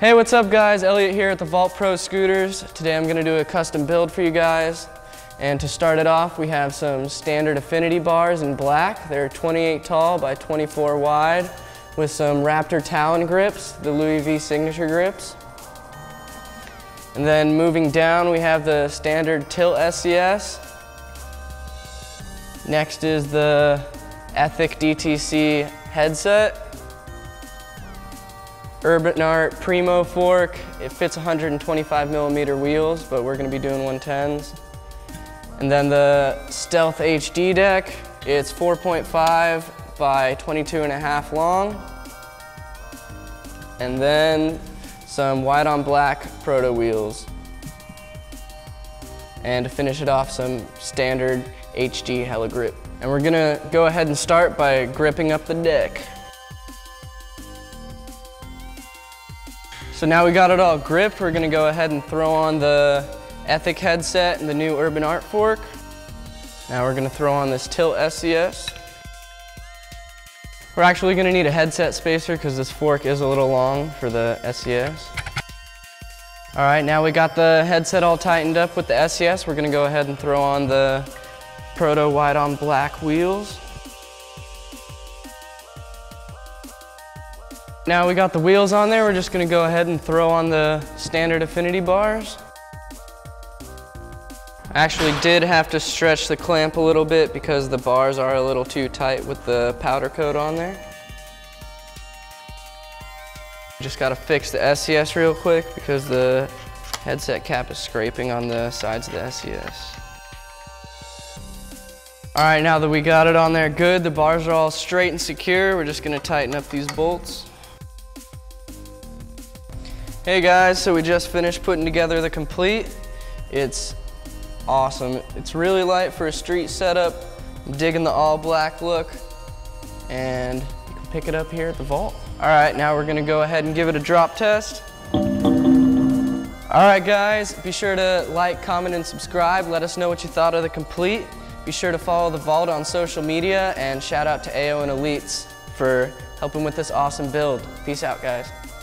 Hey, what's up guys? Elliot here at the Vault Pro Scooters. Today I'm going to do a custom build for you guys. And to start it off, we have some standard Affinity bars in black. They're 28 tall by 24 wide with some Raptor Talon grips, the Louis V signature grips. And then moving down, we have the standard Tilt SCS. Next is the Ethic DTC headset. Urban Art Primo Fork. It fits 125mm wheels, but we're going to be doing 110s. And then the Stealth HD deck. It's 4.5 by 22.5 long. And then some white on black proto wheels. And to finish it off, some standard HD heli grip. And we're going to go ahead and start by gripping up the deck. So now we got it all gripped, we're going to go ahead and throw on the Ethic headset and the new Urban Art fork. Now we're going to throw on this Tilt SCS. We're actually going to need a headset spacer because this fork is a little long for the SCS. Alright, now we got the headset all tightened up with the SCS. We're going to go ahead and throw on the proto white on black wheels. Now we got the wheels on there, we're just going to go ahead and throw on the standard Affinity bars. I actually did have to stretch the clamp a little bit because the bars are a little too tight with the powder coat on there. Just got to fix the SCS real quick because the headset cap is scraping on the sides of the SCS. Alright, now that we got it on there good, the bars are all straight and secure, we're just going to tighten up these bolts. Hey guys, so we just finished putting together the complete. It's awesome. It's really light for a street setup. I'm digging the all black look, and you can pick it up here at the Vault. All right, now we're gonna go ahead and give it a drop test. All right guys, be sure to like, comment, and subscribe. Let us know what you thought of the complete. Be sure to follow the Vault on social media, and shout out to AO and Elites for helping with this awesome build. Peace out guys.